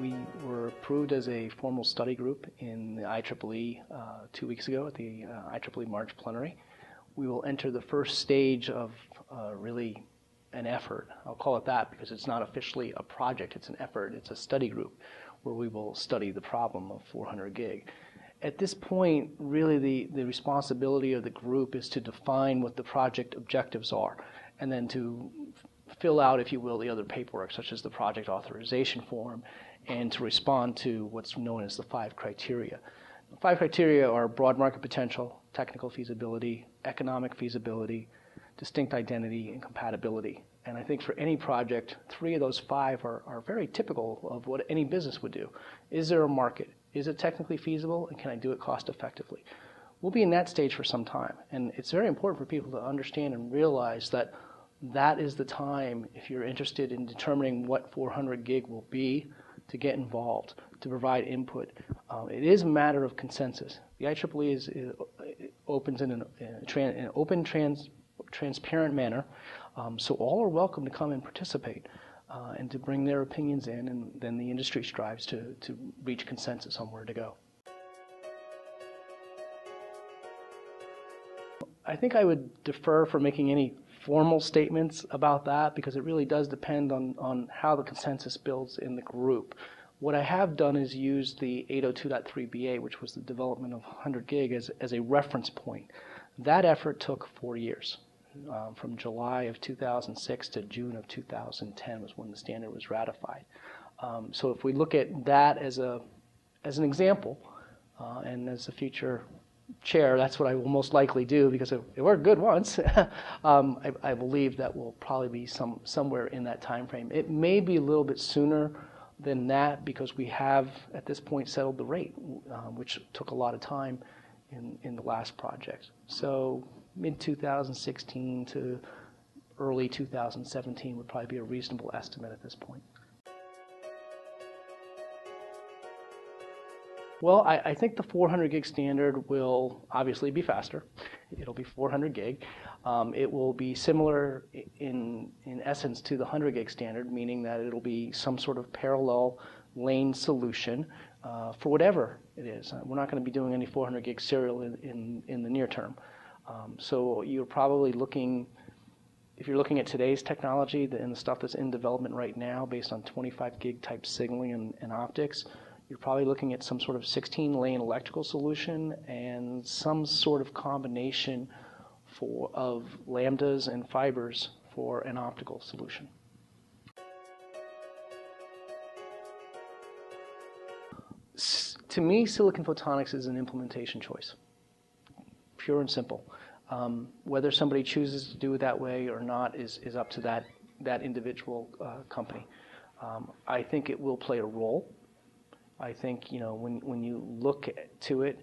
We were approved as a formal study group in the IEEE 2 weeks ago at the IEEE March plenary. We will enter the first stage of really an effort. I'll call it that because it's not officially a project, it's an effort, it's a study group where we will study the problem of 400 gig. At this point, really the responsibility of the group is to define what the project objectives are and then to fill out, if you will, the other paperwork, such as the project authorization form, and to respond to what's known as the 5 criteria. The 5 criteria are broad market potential, technical feasibility, economic feasibility, distinct identity, and compatibility. And I think for any project, 3 of those 5 are very typical of what any business would do. Is there a market? Is it technically feasible? And can I do it cost effectively? We'll be in that stage for some time. And it's very important for people to understand and realize that that is the time, if you're interested in determining what 400 gig will be, to get involved, to provide input. It is a matter of consensus. The IEEE opens in an open, transparent manner, so all are welcome to come and participate and to bring their opinions in, and then the industry strives to reach consensus on where to go. I think I would defer from making any formal statements about that because it really does depend on how the consensus builds in the group. What I have done is used the 802.3ba, which was the development of 100 gig, as a reference point. That effort took 4 years. From July of 2006 to June of 2010 was when the standard was ratified. So if we look at that as an example and as a future chair, that's what I will most likely do because it worked good once. I believe that will probably be somewhere in that time frame. It may be a little bit sooner than that because we have at this point settled the rate, which took a lot of time in the last project. So mid 2016 to early 2017 would probably be a reasonable estimate at this point. Well, I think the 400 gig standard will obviously be faster. It'll be 400 gig. It will be similar in essence to the 100 gig standard, meaning that it'll be some sort of parallel lane solution for whatever it is. We're not going to be doing any 400 gig serial in the near term. So you're probably looking, if you're looking at today's technology and the stuff that's in development right now based on 25 gig type signaling and optics, you're probably looking at some sort of 16-lane electrical solution and some sort of combination of lambdas and fibers for an optical solution. To me, silicon photonics is an implementation choice, pure and simple. Whether somebody chooses to do it that way or not is up to that individual company. I think it will play a role. I think, you know, when you look to it,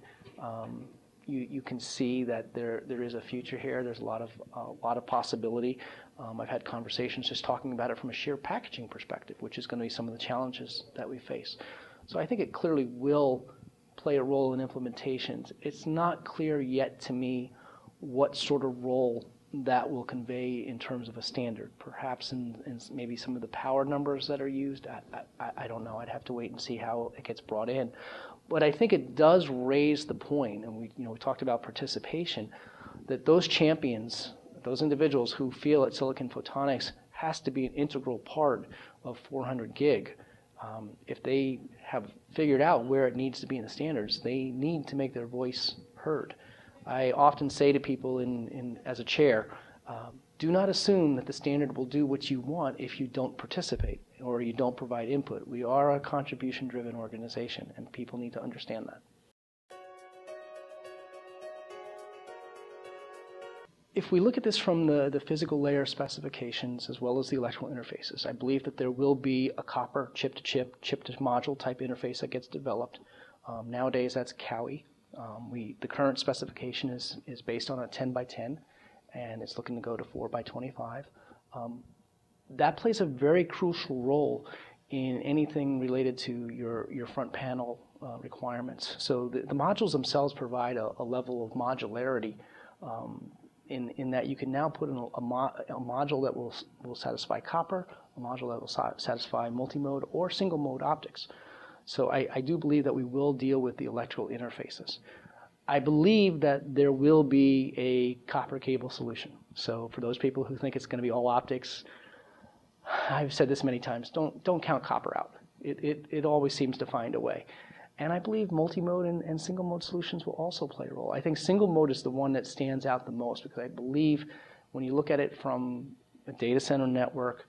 you can see that there is a future here. There's a lot of possibility. I've had conversations just talking about it from a sheer packaging perspective, which is going to be some of the challenges that we face. So I think it clearly will play a role in implementations. It's not clear yet to me what sort of role that will convey in terms of a standard, perhaps in maybe some of the power numbers that are used. I don't know. I'd have to wait and see how it gets brought in. But I think it does raise the point, and we talked about participation, that those champions, those individuals who feel that silicon photonics has to be an integral part of 400 gig, if they have figured out where it needs to be in the standards, they need to make their voice heard. I often say to people as a chair, do not assume that the standard will do what you want if you don't participate or you don't provide input. We are a contribution-driven organization, and people need to understand that. If we look at this from the physical layer specifications as well as the electrical interfaces, I believe that there will be a copper chip-to-chip, chip-to-module type interface that gets developed. Nowadays, that's CAUI. The current specification is based on a 10x10, and it's looking to go to 4x25. That plays a very crucial role in anything related to your front panel requirements. So the modules themselves provide a level of modularity in that you can now put in a module that will satisfy copper, a module that will satisfy multi-mode or single-mode optics. So I do believe that we will deal with the electrical interfaces. I believe that there will be a copper cable solution. So for those people who think it's going to be all optics, I've said this many times, don't count copper out. It always seems to find a way. And I believe multi-mode and single-mode solutions will also play a role. I think single-mode is the one that stands out the most because I believe when you look at it from a data center network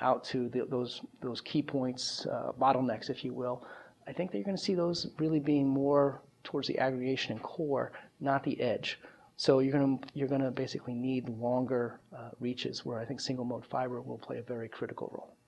out to those key points, bottlenecks, if you will, I think that you're going to see those really being more towards the aggregation and core, not the edge. So you're going to basically need longer reaches where I think single-mode fiber will play a very critical role.